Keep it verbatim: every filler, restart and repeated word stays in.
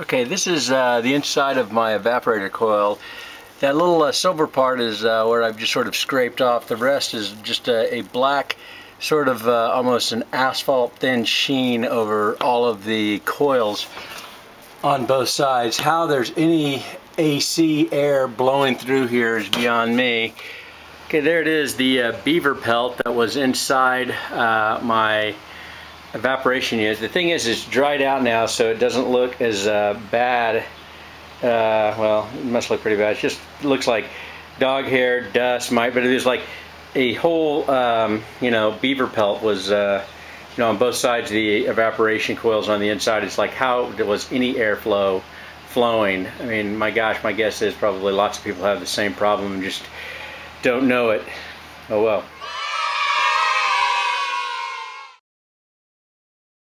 Okay, this is uh, the inside of my evaporator coil. That little uh, silver part is uh, where I've just sort of scraped off. The rest is just uh, a black, sort of uh, almost an asphalt thin sheen over all of the coils on both sides. How there's any A C air blowing through here is beyond me. Okay, there it is, the uh, beaver pelt that was inside uh, my evaporation unit. The thing is, it's dried out now, so it doesn't look as uh, bad. Uh, well, it must look pretty bad. It just looks like dog hair, dust, might, but it was like a whole, um, you know, beaver pelt was, uh, you know, on both sides of the evaporation coils on the inside. It's like, how there was any airflow flowing? I mean, my gosh, my guess is probably lots of people have the same problem and just don't know it. Oh well.